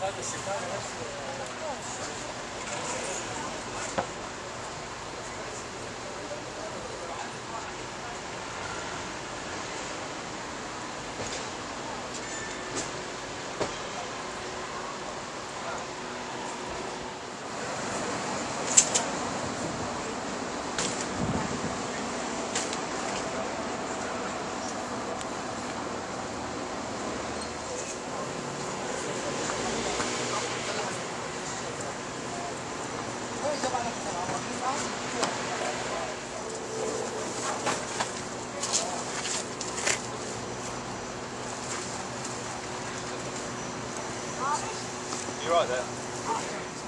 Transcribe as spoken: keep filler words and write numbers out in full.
Сады, секары. You're right there.